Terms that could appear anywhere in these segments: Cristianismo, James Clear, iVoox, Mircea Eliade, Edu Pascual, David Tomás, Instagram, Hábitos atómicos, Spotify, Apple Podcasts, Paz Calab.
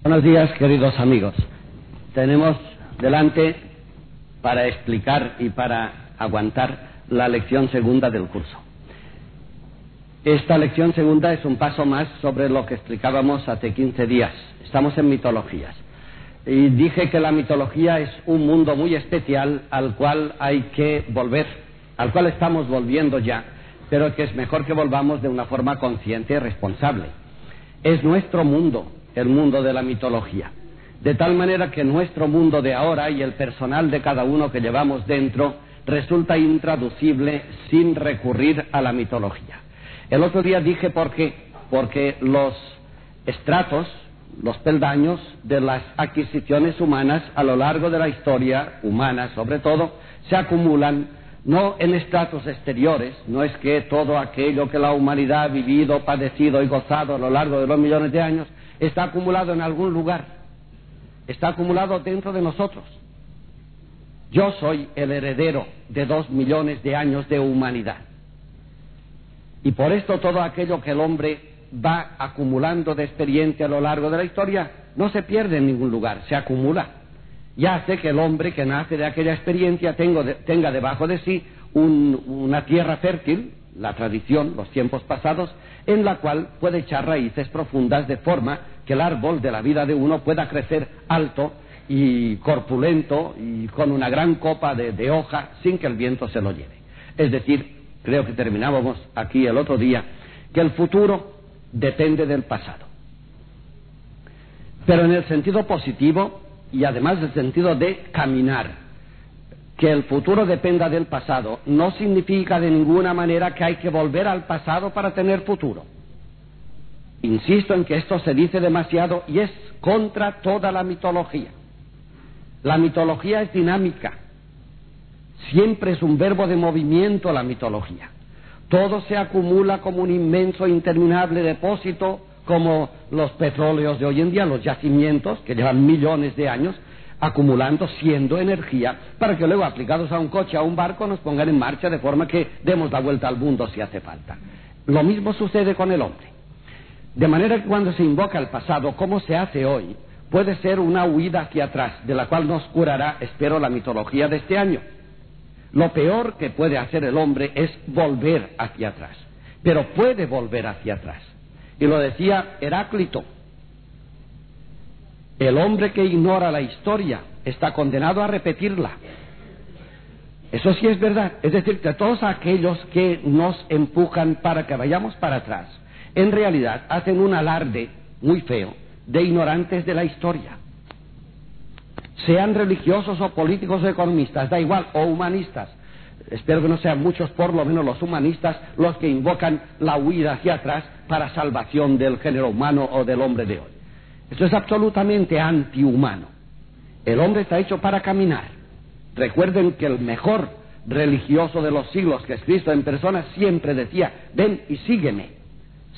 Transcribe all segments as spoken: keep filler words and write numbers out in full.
Buenos días, queridos amigos. Tenemos delante, para explicar y para aguantar, la lección segunda del curso. Esta lección segunda es un paso más sobre lo que explicábamos hace quince días. Estamos en mitologías. Y dije que la mitología es un mundo muy especial al cual hay que volver, al cual estamos volviendo ya, pero que es mejor que volvamos de una forma consciente y responsable. Es nuestro mundo, el mundo de la mitología, de tal manera que nuestro mundo de ahora y el personal de cada uno que llevamos dentro resulta intraducible sin recurrir a la mitología. El otro día dije por qué, porque los estratos, los peldaños de las adquisiciones humanas a lo largo de la historia humana, sobre todo, se acumulan no en estratos exteriores, no es que todo aquello que la humanidad ha vivido, padecido y gozado a lo largo de los millones de años está acumulado en algún lugar, está acumulado dentro de nosotros. Yo soy el heredero de dos millones de años de humanidad. Y por esto todo aquello que el hombre va acumulando de experiencia a lo largo de la historia no se pierde en ningún lugar, se acumula. Y hace que el hombre que nace de aquella experiencia tengo de, tenga debajo de sí un, una tierra fértil, la tradición, los tiempos pasados, en la cual puede echar raíces profundas de forma que el árbol de la vida de uno pueda crecer alto y corpulento y con una gran copa de, de hoja sin que el viento se lo lleve. Es decir, creo que terminábamos aquí el otro día, que el futuro depende del pasado. Pero en el sentido positivo y además del sentido de caminar. Que el futuro dependa del pasado no significa de ninguna manera que hay que volver al pasado para tener futuro. Insisto en que esto se dice demasiado y es contra toda la mitología. La mitología es dinámica. Siempre es un verbo de movimiento la mitología. Todo se acumula como un inmenso, interminable depósito, como los petróleos de hoy en día, los yacimientos que llevan millones de años acumulando, siendo energía, para que luego aplicados a un coche, a un barco, nos pongan en marcha de forma que demos la vuelta al mundo si hace falta. Lo mismo sucede con el hombre. De manera que cuando se invoca el pasado, como se hace hoy, puede ser una huida hacia atrás, de la cual nos curará, espero, la mitología de este año. Lo peor que puede hacer el hombre es volver hacia atrás, pero puede volver hacia atrás. Y lo decía Heráclito. El hombre que ignora la historia está condenado a repetirla. Eso sí es verdad. Es decir, que todos aquellos que nos empujan para que vayamos para atrás, en realidad hacen un alarde muy feo de ignorantes de la historia. Sean religiosos o políticos o economistas, da igual, o humanistas. Espero que no sean muchos, por lo menos los humanistas, los que invocan la huida hacia atrás para salvación del género humano o del hombre de hoy. Esto es absolutamente antihumano. El hombre está hecho para caminar. Recuerden que el mejor religioso de los siglos, que es Cristo en persona, siempre decía, ven y sígueme.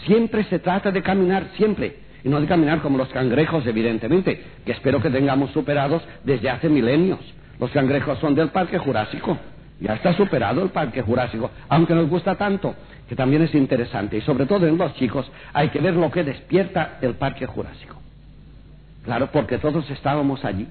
Siempre se trata de caminar, siempre. Y no de caminar como los cangrejos, evidentemente, que espero que tengamos superados desde hace milenios. Los cangrejos son del Parque Jurásico. Ya está superado el Parque Jurásico, aunque nos gusta tanto, que también es interesante. Y sobre todo en los chicos hay que ver lo que despierta el Parque Jurásico. Claro, porque todos estábamos allí.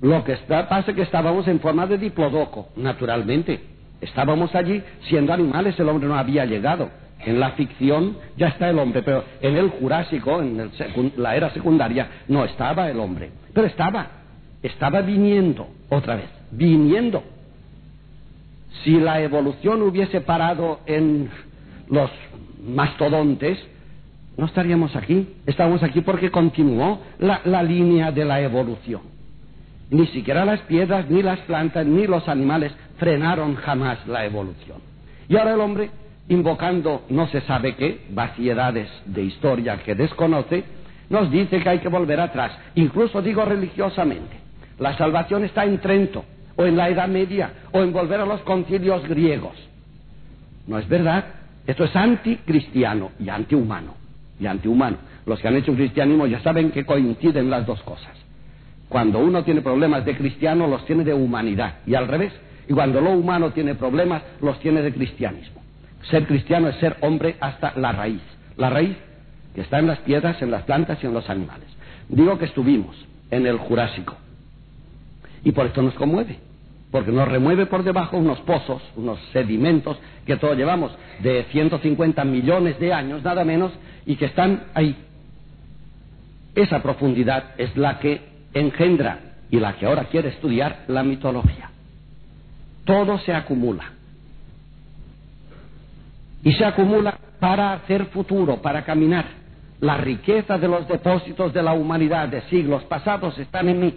Lo que está, pasa es que estábamos en forma de diplodoco, naturalmente. Estábamos allí siendo animales, el hombre no había llegado. En la ficción ya está el hombre, pero en el Jurásico, en el secund- la era secundaria, no estaba el hombre. Pero estaba, estaba viniendo, otra vez, viniendo. Si la evolución hubiese parado en los mastodontes, no estaríamos aquí. Estamos aquí porque continuó la, la línea de la evolución. Ni siquiera las piedras, ni las plantas, ni los animales frenaron jamás la evolución. Y ahora el hombre, invocando no se sabe qué, vaciedades de historia que desconoce, nos dice que hay que volver atrás. Incluso digo religiosamente, la salvación está en Trento, o en la Edad Media, o en volver a los concilios griegos. No es verdad. Esto es anticristiano y antihumano. Y antihumano. Los que han hecho cristianismo ya saben que coinciden las dos cosas. Cuando uno tiene problemas de cristiano, los tiene de humanidad, y al revés. Y cuando lo humano tiene problemas, los tiene de cristianismo. Ser cristiano es ser hombre hasta la raíz. La raíz que está en las piedras, en las plantas y en los animales. Digo que estuvimos en el Jurásico, y por esto nos conmueve, porque nos remueve por debajo unos pozos, unos sedimentos que todos llevamos de ciento cincuenta millones de años, nada menos, y que están ahí. Esa profundidad es la que engendra y la que ahora quiere estudiar la mitología. Todo se acumula. Y se acumula para hacer futuro, para caminar. La riqueza de los depósitos de la humanidad de siglos pasados están en mí.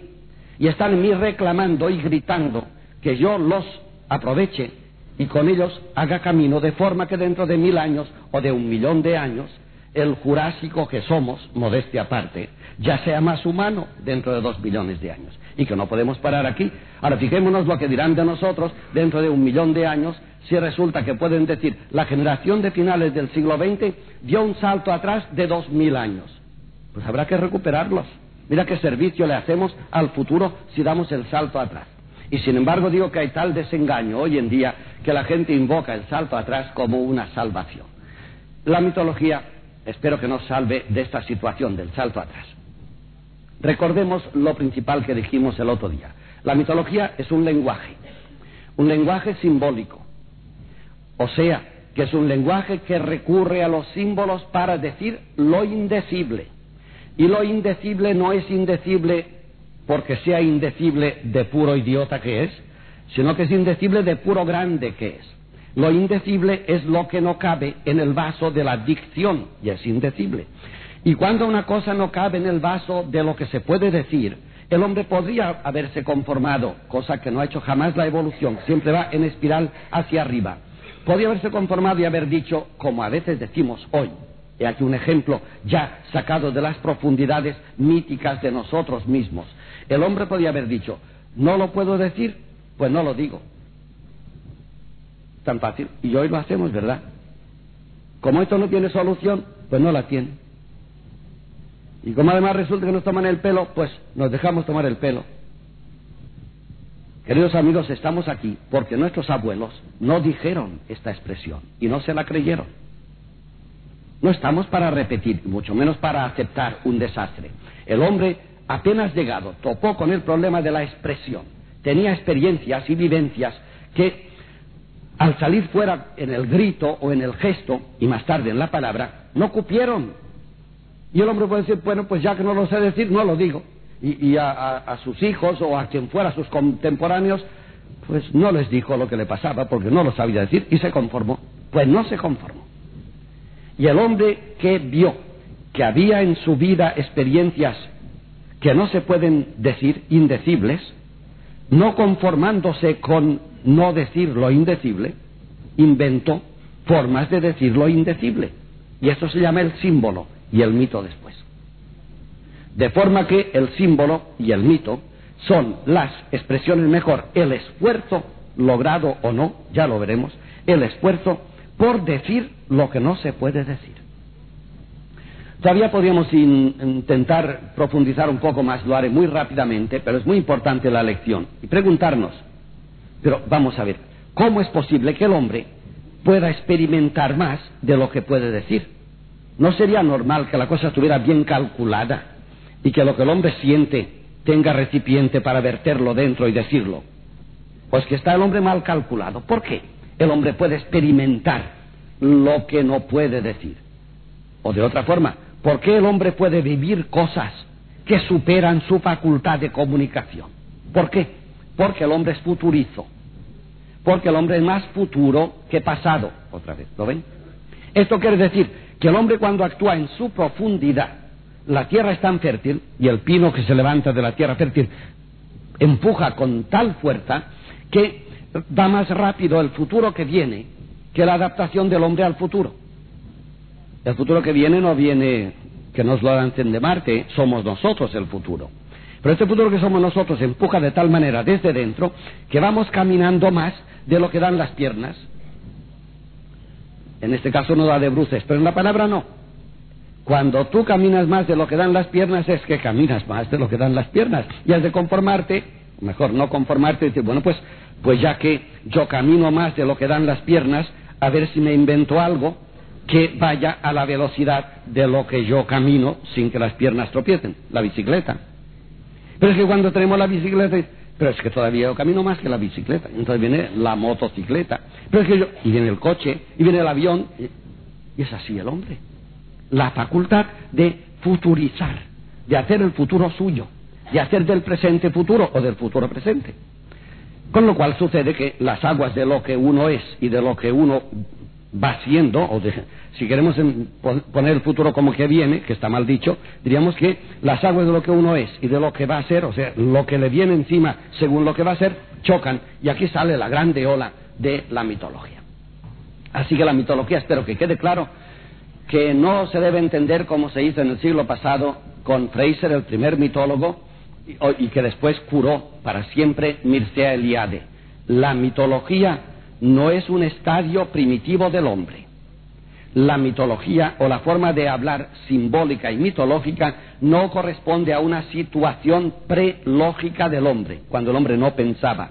Y están en mí reclamando y gritando que yo los aproveche y con ellos haga camino, de forma que dentro de mil años o de un millón de años, el Jurásico que somos, modestia aparte, ya sea más humano dentro de dos millones de años. Y que no podemos parar aquí. Ahora fijémonos lo que dirán de nosotros dentro de un millón de años, si resulta que pueden decir, la generación de finales del siglo veinte dio un salto atrás de dos mil años. Pues habrá que recuperarlos. Mira qué servicio le hacemos al futuro si damos el salto atrás. Y sin embargo digo que hay tal desengaño hoy en día que la gente invoca el salto atrás como una salvación. La mitología espero que nos salve de esta situación del salto atrás. Recordemos lo principal que dijimos el otro día. La mitología es un lenguaje, un lenguaje simbólico. O sea, que es un lenguaje que recurre a los símbolos para decir lo indecible. Y lo indecible no es indecible porque sea indecible de puro idiota que es, sino que es indecible de puro grande que es. Lo indecible es lo que no cabe en el vaso de la dicción, y es indecible. Y cuando una cosa no cabe en el vaso de lo que se puede decir, el hombre podría haberse conformado, cosa que no ha hecho jamás la evolución, siempre va en espiral hacia arriba. Podría haberse conformado y haber dicho, como a veces decimos hoy, y aquí un ejemplo ya sacado de las profundidades míticas de nosotros mismos. El hombre podía haber dicho, no lo puedo decir, pues no lo digo. Tan fácil. Y hoy lo hacemos, ¿verdad? Como esto no tiene solución, pues no la tiene. Y como además resulta que nos toman el pelo, pues nos dejamos tomar el pelo. Queridos amigos, estamos aquí porque nuestros abuelos no dijeron esta expresión y no se la creyeron. No estamos para repetir, mucho menos para aceptar un desastre. El hombre, apenas llegado, topó con el problema de la expresión. Tenía experiencias y vivencias que, al salir fuera en el grito o en el gesto, y más tarde en la palabra, no cupieron. Y el hombre puede decir, bueno, pues ya que no lo sé decir, no lo digo. Y, y a, a, a sus hijos o a quien fuera, a sus contemporáneos, pues no les dijo lo que le pasaba porque no lo sabía decir y se conformó. Pues no se conformó. Y el hombre que vio que había en su vida experiencias que no se pueden decir, indecibles, no conformándose con no decir lo indecible, inventó formas de decir lo indecible. Y esto se llama el símbolo y el mito después. De forma que el símbolo y el mito son las expresiones mejor, el esfuerzo, logrado o no, ya lo veremos, el esfuerzo por decir lo que no se puede decir. Todavía podríamos in- intentar profundizar un poco más, lo haré muy rápidamente, pero es muy importante la lección. Y preguntarnos, pero vamos a ver, ¿cómo es posible que el hombre pueda experimentar más de lo que puede decir? ¿No sería normal que la cosa estuviera bien calculada y que lo que el hombre siente tenga recipiente para verterlo dentro y decirlo? Pues que está el hombre mal calculado. ¿Por qué? El hombre puede experimentar lo que no puede decir. O de otra forma, ¿por qué el hombre puede vivir cosas que superan su facultad de comunicación? ¿Por qué? Porque el hombre es futurizo. Porque el hombre es más futuro que pasado. Otra vez, ¿lo ven? Esto quiere decir que el hombre cuando actúa en su profundidad, la tierra es tan fértil, y el pino que se levanta de la tierra fértil empuja con tal fuerza que va más rápido el futuro que viene que la adaptación del hombre al futuro. El futuro que viene no viene que nos lo lancen de Marte, somos nosotros el futuro. Pero este futuro que somos nosotros empuja de tal manera desde dentro que vamos caminando más de lo que dan las piernas. En este caso no da de bruces, pero en la palabra no. Cuando tú caminas más de lo que dan las piernas es que caminas más de lo que dan las piernas. Y has de conformarte, mejor no conformarte y decir, bueno, pues... Pues ya que yo camino más de lo que dan las piernas, a ver si me invento algo que vaya a la velocidad de lo que yo camino sin que las piernas tropiecen, la bicicleta. Pero es que cuando tenemos la bicicleta, pero es que todavía yo camino más que la bicicleta, entonces viene la motocicleta, pero es que yo, y viene el coche, y viene el avión, y es así el hombre. La facultad de futurizar, de hacer el futuro suyo, de hacer del presente futuro o del futuro presente. Con lo cual sucede que las aguas de lo que uno es y de lo que uno va siendo, o de, si queremos poner el futuro como que viene, que está mal dicho, diríamos que las aguas de lo que uno es y de lo que va a ser, o sea, lo que le viene encima según lo que va a ser, chocan, y aquí sale la grande ola de la mitología. Así que la mitología, espero que quede claro, que no se debe entender como se hizo en el siglo pasado con Fraser, el primer mitólogo, y que después curó para siempre Mircea Eliade. La mitología no es un estadio primitivo del hombre. La mitología, o la forma de hablar simbólica y mitológica, no corresponde a una situación prelógica del hombre, cuando el hombre no pensaba.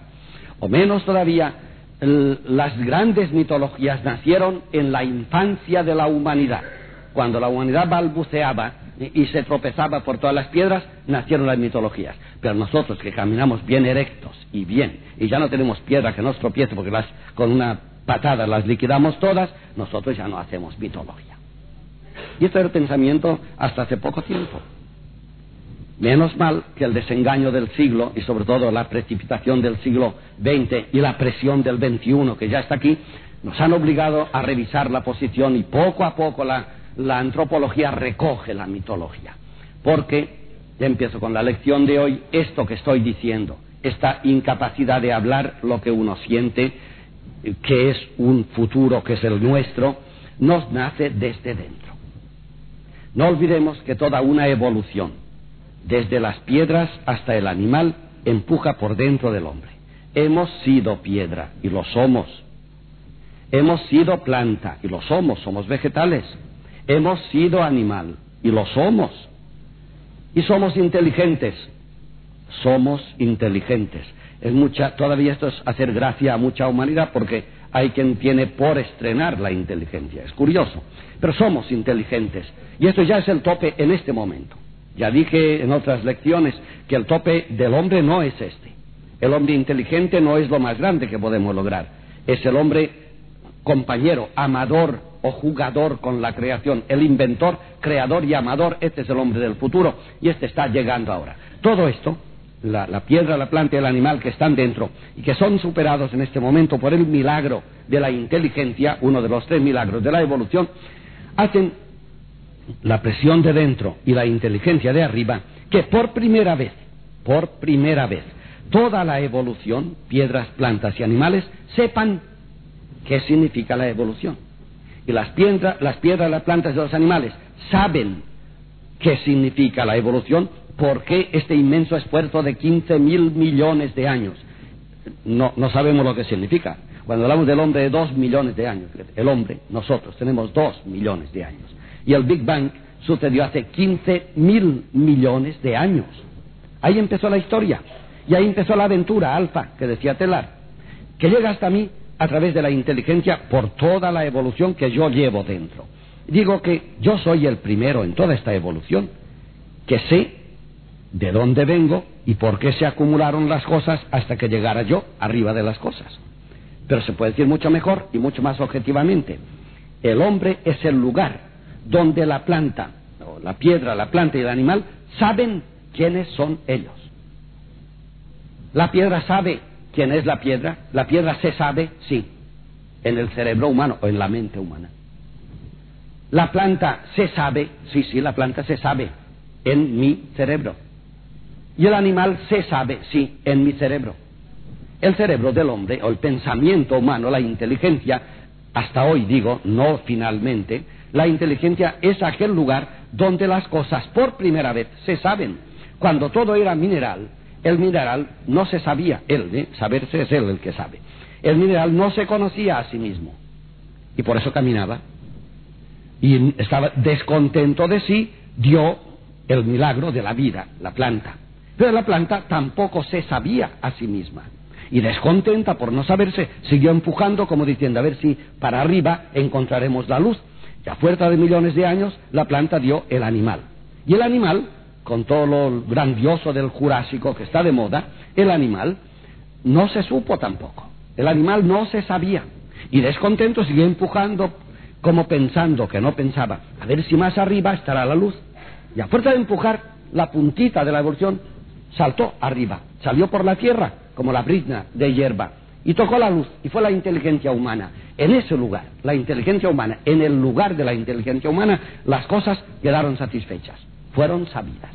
O menos todavía, las grandes mitologías nacieron en la infancia de la humanidad. Cuando la humanidad balbuceaba y se tropezaba por todas las piedras, nacieron las mitologías. Pero nosotros, que caminamos bien erectos y bien, y ya no tenemos piedra que nos tropiece porque las, con una patada las liquidamos todas, nosotros ya no hacemos mitología. Y esto era el pensamiento hasta hace poco tiempo. Menos mal que el desengaño del siglo, y sobre todo la precipitación del siglo veinte y la presión del veintiuno que ya está aquí, nos han obligado a revisar la posición, y poco a poco la La antropología recoge la mitología. Porque, ya empiezo con la lección de hoy, esto que estoy diciendo, esta incapacidad de hablar lo que uno siente, que es un futuro, que es el nuestro, nos nace desde dentro. No olvidemos que toda una evolución, desde las piedras hasta el animal, empuja por dentro del hombre. Hemos sido piedra, y lo somos. Hemos sido planta, y lo somos, somos vegetales. Hemos sido animal, y lo somos. Y somos inteligentes. Somos inteligentes. Es mucha, todavía esto es hacer gracia a mucha humanidad, porque hay quien tiene por estrenar la inteligencia. Es curioso. Pero somos inteligentes. Y esto ya es el tope en este momento. Ya dije en otras lecciones que el tope del hombre no es este. El hombre inteligente no es lo más grande que podemos lograr. Es el hombre compañero, amador o jugador con la creación, el inventor, creador y amador. Este es el hombre del futuro, y este está llegando ahora. Todo esto, la, la piedra, la planta y el animal que están dentro y que son superados en este momento por el milagro de la inteligencia, uno de los tres milagros de la evolución, hacen la presión de dentro y la inteligencia de arriba que por primera vez, por primera vez, toda la evolución, piedras, plantas y animales, sepan qué significa la evolución. Y las piedras, las piedras, las plantas y los animales saben qué significa la evolución, por qué este inmenso esfuerzo de quince mil millones de años. No, no sabemos lo que significa. Cuando hablamos del hombre de dos millones de años, el hombre, nosotros, tenemos dos millones de años. Y el Big Bang sucedió hace quince mil millones de años. Ahí empezó la historia. Y ahí empezó la aventura alfa, que decía Telar, que llega hasta mí a través de la inteligencia por toda la evolución que yo llevo dentro. Digo que yo soy el primero en toda esta evolución, que sé de dónde vengo y por qué se acumularon las cosas hasta que llegara yo arriba de las cosas. Pero se puede decir mucho mejor y mucho más objetivamente: el hombre es el lugar donde la planta, o la piedra, la planta y el animal saben quiénes son ellos. La piedra sabe ¿quién es la piedra? La piedra se sabe, sí, en el cerebro humano o en la mente humana. La planta se sabe, sí, sí, la planta se sabe, en mi cerebro. Y el animal se sabe, sí, en mi cerebro. El cerebro del hombre, o el pensamiento humano, la inteligencia, hasta hoy digo, no finalmente, la inteligencia es aquel lugar donde las cosas por primera vez se saben. Cuando todo era mineral, el mineral no se sabía, él, ¿eh? saberse es él el que sabe. El mineral no se conocía a sí mismo, y por eso caminaba, y estaba descontento de sí, dio el milagro de la vida, la planta. Pero la planta tampoco se sabía a sí misma, y descontenta por no saberse, siguió empujando como diciendo, a ver si para arriba encontraremos la luz. a fuerza de millones de años, la planta dio el animal. Y el animal, con todo lo grandioso del Jurásico que está de moda, el animal no se supo tampoco. El animal no se sabía. Y descontento siguió empujando, como pensando que no pensaba. A ver si más arriba estará la luz. Y a fuerza de empujar, la puntita de la evolución saltó arriba. Salió por la tierra, como la brizna de hierba. Y tocó la luz, y fue la inteligencia humana. En ese lugar, la inteligencia humana, en el lugar de la inteligencia humana, las cosas quedaron satisfechas, fueron sabidas.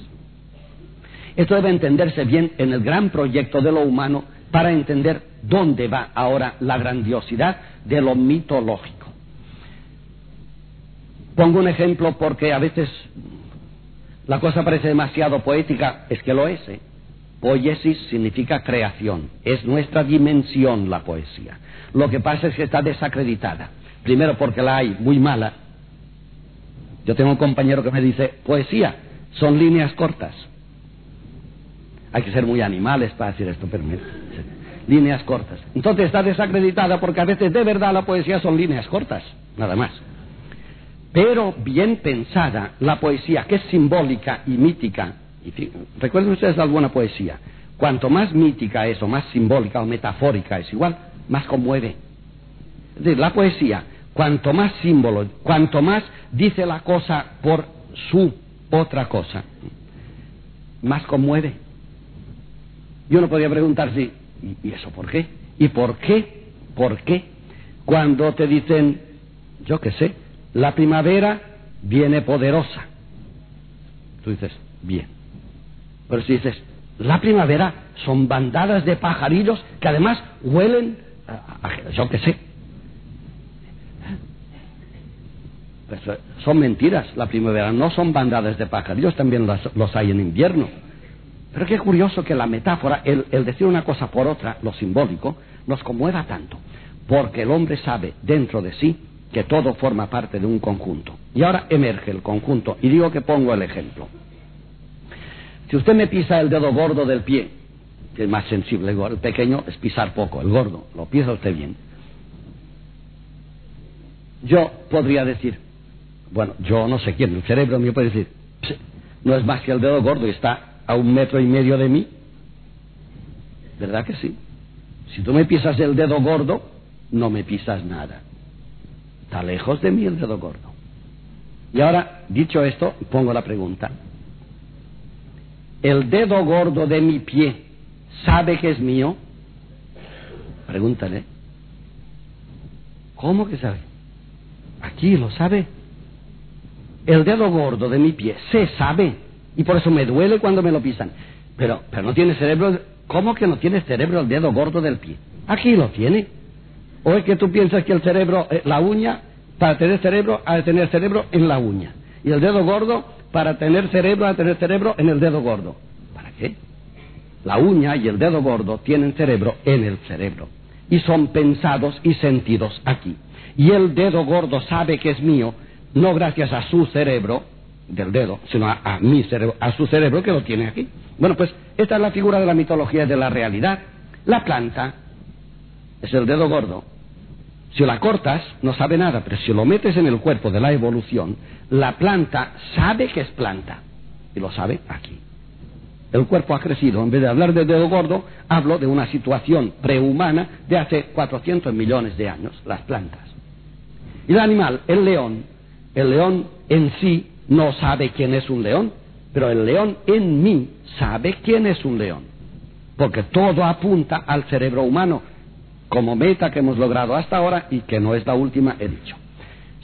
Esto debe entenderse bien en el gran proyecto de lo humano para entender dónde va ahora la grandiosidad de lo mitológico. Pongo un ejemplo porque a veces la cosa parece demasiado poética, es que lo es, ¿eh? Poiesis significa creación, es nuestra dimensión la poesía. Lo que pasa es que está desacreditada. Primero porque la hay muy mala. Yo tengo un compañero que me dice, poesía, son líneas cortas. Hay que ser muy animales para decir esto, pero líneas cortas. Entonces está desacreditada porque a veces de verdad la poesía son líneas cortas, nada más. Pero bien pensada, la poesía que es simbólica y mítica. Y recuerden ustedes la buena poesía, cuanto más mítica es o más simbólica o metafórica es igual, más conmueve. Es decir, la poesía, cuanto más símbolo, cuanto más dice la cosa por su otra cosa, más conmueve. Y uno podría preguntarse, ¿y eso por qué? ¿Y por qué? ¿Por qué? Cuando te dicen, yo qué sé, la primavera viene poderosa, tú dices, bien. Pero si dices, la primavera son bandadas de pajarillos que además huelen a, a, a yo qué sé. Pues son mentiras, la primavera no son bandadas de pajarillos, también los, los hay en invierno. Pero qué curioso que la metáfora, el, el decir una cosa por otra, lo simbólico, nos conmueva tanto. Porque el hombre sabe dentro de sí que todo forma parte de un conjunto. Y ahora emerge el conjunto, y digo que pongo el ejemplo. Si usted me pisa el dedo gordo del pie, que es más sensible, el pequeño es pisar poco, el gordo, lo pisa usted bien. Yo podría decir, bueno, yo no sé quién, el cerebro mío puede decir, no es más que el dedo gordo y está a un metro y medio de mí. ¿Verdad que sí? Si tú me pisas el dedo gordo, no me pisas nada. Está lejos de mí el dedo gordo. Y ahora, dicho esto, pongo la pregunta. ¿El dedo gordo de mi pie sabe que es mío? Pregúntale. ¿Cómo que sabe? Aquí lo sabe. El dedo gordo de mi pie se sabe. Y por eso me duele cuando me lo pisan. Pero, pero no tiene cerebro. ¿Cómo que no tiene cerebro el dedo gordo del pie? Aquí lo tiene. ¿O es que tú piensas que el cerebro, eh, la uña, para tener cerebro, ha de tener cerebro en la uña? Y el dedo gordo... para tener cerebro, a tener cerebro en el dedo gordo. ¿Para qué? La uña y el dedo gordo tienen cerebro en el cerebro. Y son pensados y sentidos aquí. Y el dedo gordo sabe que es mío, no gracias a su cerebro, del dedo, sino a, a mi cerebro, a su cerebro que lo tiene aquí. Bueno, pues esta es la figura de la mitología y de la realidad. La planta es el dedo gordo. Si la cortas, no sabe nada, pero si lo metes en el cuerpo de la evolución, la planta sabe que es planta, y lo sabe aquí. El cuerpo ha crecido, en vez de hablar de dedo gordo, hablo de una situación prehumana de hace cuatrocientos millones de años, las plantas. Y el animal, el león, el león en sí no sabe quién es un león, pero el león en mí sabe quién es un león, porque todo apunta al cerebro humano, como meta que hemos logrado hasta ahora y que no es la última, he dicho.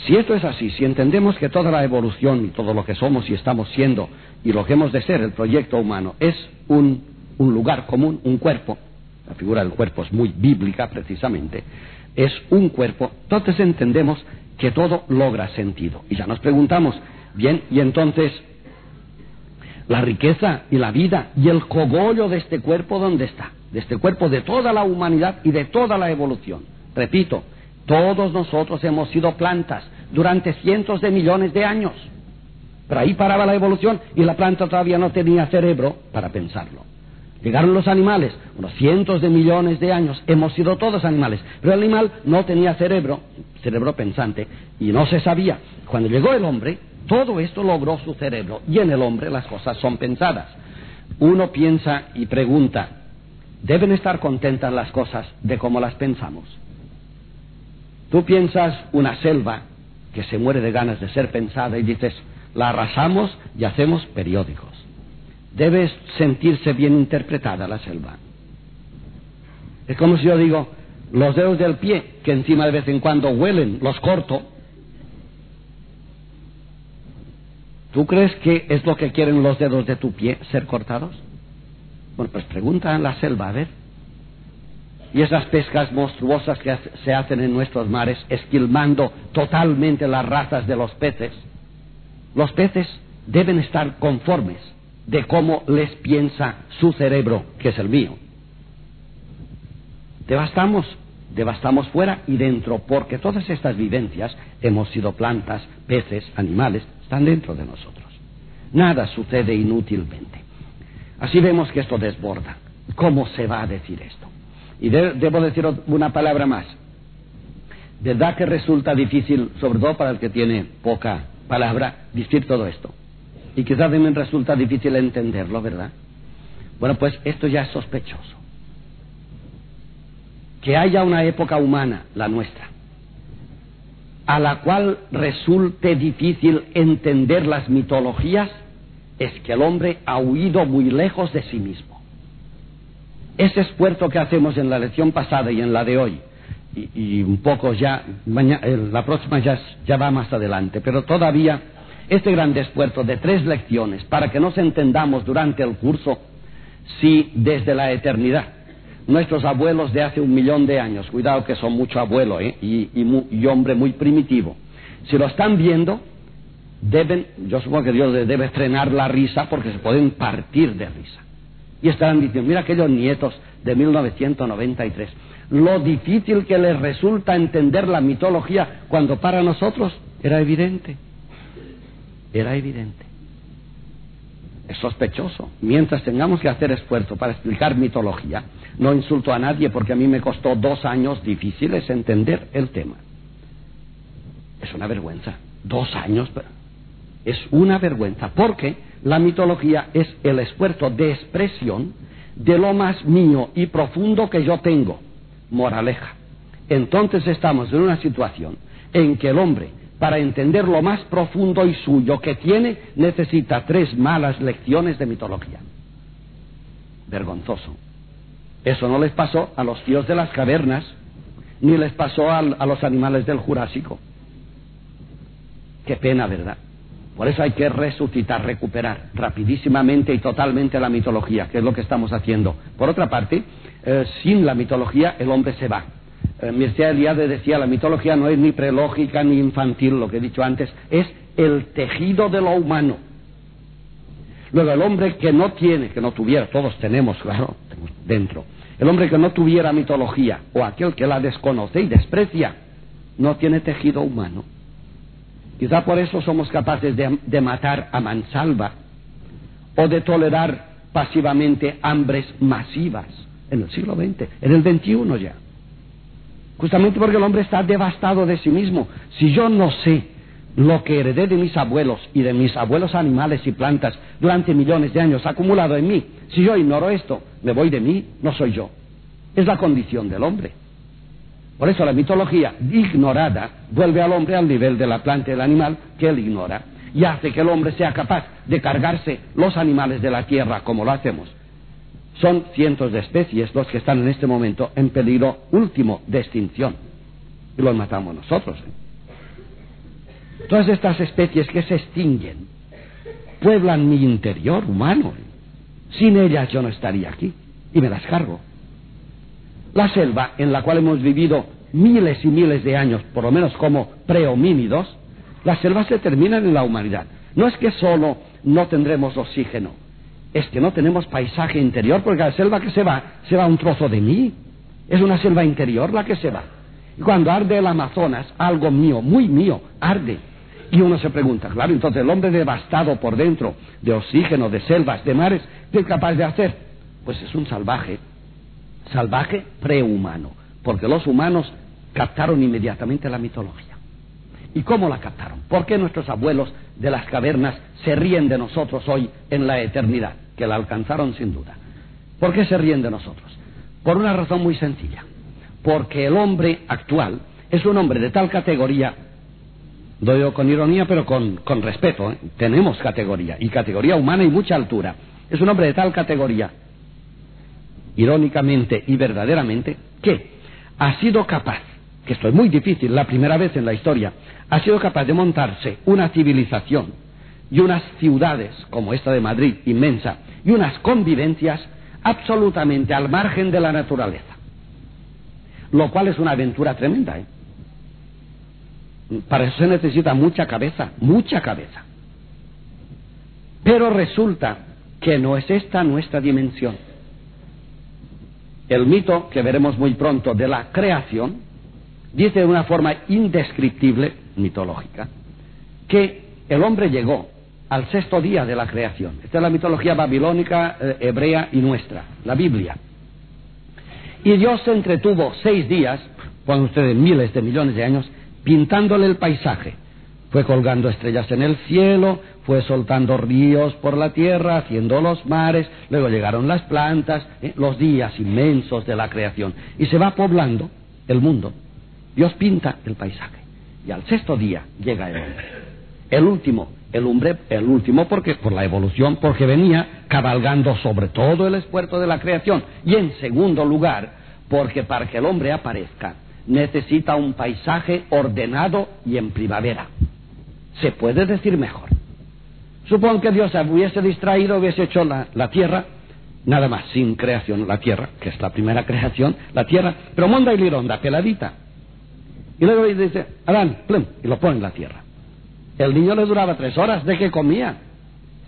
Si esto es así, si entendemos que toda la evolución y todo lo que somos y estamos siendo y lo que hemos de ser, el proyecto humano, es un, un lugar común, un cuerpo, la figura del cuerpo es muy bíblica precisamente, es un cuerpo, entonces entendemos que todo logra sentido. Y ya nos preguntamos, bien, y entonces, la riqueza y la vida y el cogollo de este cuerpo, ¿dónde está? De este cuerpo de toda la humanidad y de toda la evolución. Repito, todos nosotros hemos sido plantas durante cientos de millones de años. Pero ahí paraba la evolución y la planta todavía no tenía cerebro para pensarlo. Llegaron los animales, unos cientos de millones de años, hemos sido todos animales, pero el animal no tenía cerebro, cerebro pensante, y no se sabía. Cuando llegó el hombre, todo esto logró su cerebro, y en el hombre las cosas son pensadas. Uno piensa y pregunta, ¿deben estar contentas las cosas de cómo las pensamos? Tú piensas una selva que se muere de ganas de ser pensada y dices, la arrasamos y hacemos periódicos. Debes sentirse bien interpretada la selva. Es como si yo digo, los dedos del pie, que encima de vez en cuando huelen, los corto. ¿Tú crees que es lo que quieren los dedos de tu pie, ser cortados? Bueno, pues pregunta en la selva, a ver. Y esas pescas monstruosas que se hacen en nuestros mares, esquilmando totalmente las razas de los peces. Los peces deben estar conformes de cómo les piensa su cerebro, que es el mío. Devastamos, devastamos fuera y dentro, porque todas estas vivencias, hemos sido plantas, peces, animales, están dentro de nosotros. Nada sucede inútilmente. Así vemos que esto desborda. ¿Cómo se va a decir esto? Y de- debo decir una palabra más. ¿Verdad que resulta difícil, sobre todo para el que tiene poca palabra, decir todo esto? Y quizás también resulta difícil entenderlo, ¿verdad? Bueno, pues esto ya es sospechoso. Que haya una época humana, la nuestra, a la cual resulte difícil entender las mitologías, es que el hombre ha huido muy lejos de sí mismo. Ese esfuerzo que hacemos en la lección pasada y en la de hoy, y, y un poco ya, mañana, la próxima ya, ya va más adelante, pero todavía este gran esfuerzo de tres lecciones para que nos entendamos durante el curso, si desde la eternidad, nuestros abuelos de hace un millón de años, cuidado que son mucho abuelo ¿eh? y, y, muy, y hombre muy primitivo, si lo están viendo, deben, yo supongo que Dios les debe frenar la risa porque se pueden partir de risa. Y estarán diciendo, mira aquellos nietos de mil novecientos noventa y tres, lo difícil que les resulta entender la mitología cuando para nosotros era evidente. Era evidente. Es sospechoso. Mientras tengamos que hacer esfuerzo para explicar mitología, no insulto a nadie porque a mí me costó dos años difíciles entender el tema. Es una vergüenza. Dos años. Es una vergüenza porque la mitología es el esfuerzo de expresión de lo más mío y profundo que yo tengo. Moraleja. Entonces estamos en una situación en que el hombre, para entender lo más profundo y suyo que tiene, necesita tres malas lecciones de mitología. Vergonzoso. Eso no les pasó a los tíos de las cavernas, ni les pasó al, a los animales del Jurásico. Qué pena, ¿verdad? Por eso hay que resucitar, recuperar rapidísimamente y totalmente la mitología, que es lo que estamos haciendo. Por otra parte, eh, sin la mitología el hombre se va. Mircea Eliade decía, la mitología no es ni prelógica ni infantil, lo que he dicho antes, es el tejido de lo humano. Luego el hombre que no tiene, que no tuviera, todos tenemos, claro, dentro, el hombre que no tuviera mitología, o aquel que la desconoce y desprecia, no tiene tejido humano. Quizá por eso somos capaces de, de matar a mansalva, o de tolerar pasivamente hambres masivas, en el siglo veinte, en el veintiuno ya. Justamente porque el hombre está devastado de sí mismo. Si yo no sé lo que heredé de mis abuelos y de mis abuelos animales y plantas durante millones de años acumulado en mí, si yo ignoro esto, me voy de mí, no soy yo. Es la condición del hombre. Por eso la mitología ignorada vuelve al hombre al nivel de la planta y del animal que él ignora y hace que el hombre sea capaz de cargarse los animales de la tierra como lo hacemos. Son cientos de especies los que están en este momento en peligro último de extinción. Y los matamos nosotros. ¿eh? Todas estas especies que se extinguen pueblan mi interior humano. ¿eh? Sin ellas yo no estaría aquí. Y me las cargo. La selva en la cual hemos vivido miles y miles de años, por lo menos como prehomínidos, las selvas se terminan en la humanidad. No es que solo no tendremos oxígeno. Es que no tenemos paisaje interior, porque la selva que se va, se va un trozo de mí. Es una selva interior la que se va. Y cuando arde el Amazonas, algo mío, muy mío, arde. Y uno se pregunta, claro, entonces el hombre devastado por dentro, de oxígeno, de selvas, de mares, ¿qué es capaz de hacer? pues es un salvaje, salvaje prehumano, porque los humanos captaron inmediatamente la mitología. ¿Y cómo la captaron? ¿Por qué nuestros abuelos de las cavernas se ríen de nosotros hoy en la eternidad? Que la alcanzaron sin duda. ¿Por qué se ríen de nosotros? Por una razón muy sencilla. Porque el hombre actual es un hombre de tal categoría, lo digo con ironía pero con, con respeto, ¿eh? Tenemos categoría, y categoría humana y mucha altura. Es un hombre de tal categoría, irónicamente y verdaderamente, que ha sido capaz, que esto es muy difícil, la primera vez en la historia, ha sido capaz de montarse una civilización y unas ciudades como esta de Madrid, inmensa, y unas convivencias absolutamente al margen de la naturaleza, lo cual es una aventura tremenda, ¿eh? Para eso se necesita mucha cabeza, mucha cabeza. Pero resulta que no es esta nuestra dimensión. El mito, que veremos muy pronto, de la creación, dice de una forma indescriptible, mitológica, que el hombre llegó al sexto día de la creación. Esta es la mitología babilónica, eh, hebrea y nuestra, la Biblia. Y Dios se entretuvo seis días, con ustedes miles de millones de años, pintándole el paisaje. Fue colgando estrellas en el cielo, fue soltando ríos por la tierra, haciendo los mares, luego llegaron las plantas, eh, los días inmensos de la creación. Y se va poblando el mundo. Dios pinta el paisaje. Y al sexto día llega el hombre. El último, el hombre, el último porque por la evolución, porque venía cabalgando sobre todo el esfuerzo de la creación. Y en segundo lugar, porque para que el hombre aparezca, necesita un paisaje ordenado y en primavera. Se puede decir mejor. Supongo que Dios hubiese distraído, hubiese hecho la, la tierra, nada más, sin creación, la tierra, que es la primera creación, la tierra, pero monda y lironda, peladita. Y luego dice, Adán, plum, y lo pone en la tierra. El niño le duraba tres horas de que comía.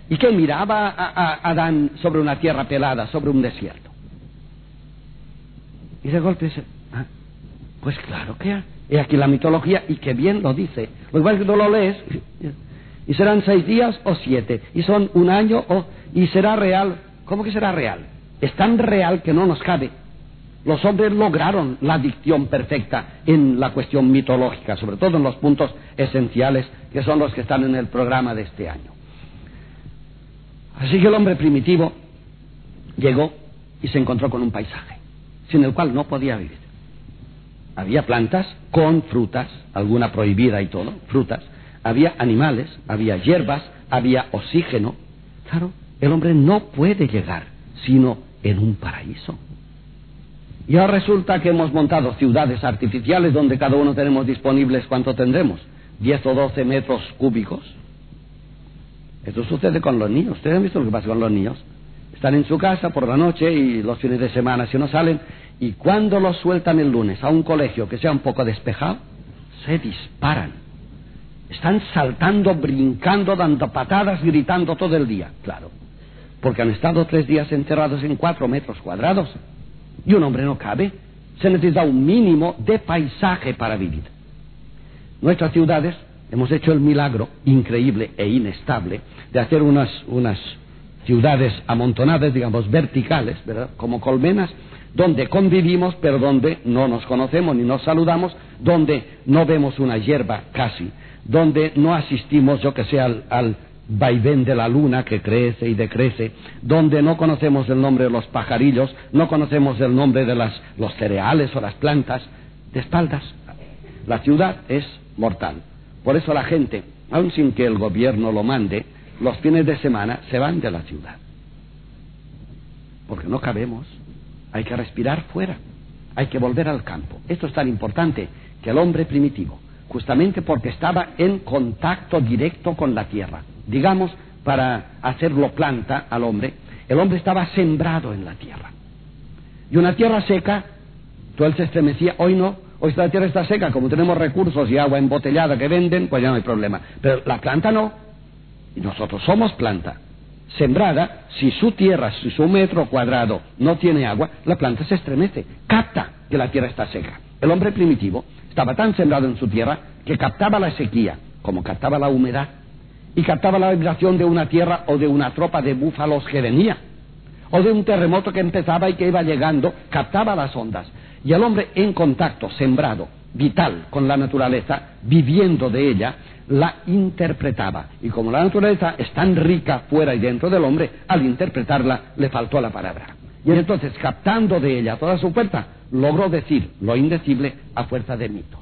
¿Y qué miraba a, a Adán sobre una tierra pelada, sobre un desierto? Y de golpe dice, ah, pues claro que hay aquí la mitología, y que bien lo dice. Lo igual que tú lo lees, y serán seis días o siete, y son un año, o y será real. ¿Cómo que será real? Es tan real que no nos cabe. Los hombres lograron la dicción perfecta en la cuestión mitológica, sobre todo en los puntos esenciales que son los que están en el programa de este año. Así que el hombre primitivo llegó y se encontró con un paisaje sin el cual no podía vivir. Había plantas con frutas, alguna prohibida y todo, frutas, había animales, había hierbas, había oxígeno. Claro, el hombre no puede llegar sino en un paraíso. Y ahora resulta que hemos montado ciudades artificiales donde cada uno tenemos disponibles, ¿cuánto tendremos? diez o doce metros cúbicos. Esto sucede con los niños. ¿Ustedes han visto lo que pasa con los niños? Están en su casa por la noche y los fines de semana si no salen. Y cuando los sueltan el lunes a un colegio que sea un poco despejado, se disparan. Están saltando, brincando, dando patadas, gritando todo el día. Claro, porque han estado tres días encerrados en cuatro metros cuadrados. Y un hombre no cabe, se necesita un mínimo de paisaje para vivir. Nuestras ciudades hemos hecho el milagro increíble e inestable de hacer unas, unas ciudades amontonadas, digamos, verticales, ¿verdad? Como colmenas, donde convivimos, pero donde no nos conocemos ni nos saludamos, donde no vemos una hierba casi, donde no asistimos, yo que sé, al... al vaivén de la luna que crece y decrece, donde no conocemos el nombre de los pajarillos, no conocemos el nombre de las, los cereales o las plantas, de espaldas. La ciudad es mortal. Por eso la gente, aun sin que el gobierno lo mande, los fines de semana se van de la ciudad. Porque no cabemos, hay que respirar fuera, hay que volver al campo. Esto es tan importante que el hombre primitivo, justamente porque estaba en contacto directo con la tierra, digamos, para hacerlo planta al hombre, el hombre estaba sembrado en la tierra. Y una tierra seca, todo él se estremecía. Hoy no, hoy la tierra está seca, como tenemos recursos y agua embotellada que venden, pues ya no hay problema. Pero la planta no, y nosotros somos planta. Sembrada, si su tierra, si su metro cuadrado no tiene agua, la planta se estremece, capta que la tierra está seca. El hombre primitivo estaba tan sembrado en su tierra que captaba la sequía, como captaba la humedad, y captaba la vibración de una tierra o de una tropa de búfalos que venía, o de un terremoto que empezaba y que iba llegando, captaba las ondas. Y el hombre en contacto, sembrado, vital con la naturaleza, viviendo de ella, la interpretaba. Y como la naturaleza es tan rica fuera y dentro del hombre, al interpretarla le faltó la palabra. Y entonces, captando de ella toda su fuerza, logró decir lo indecible a fuerza de mitos.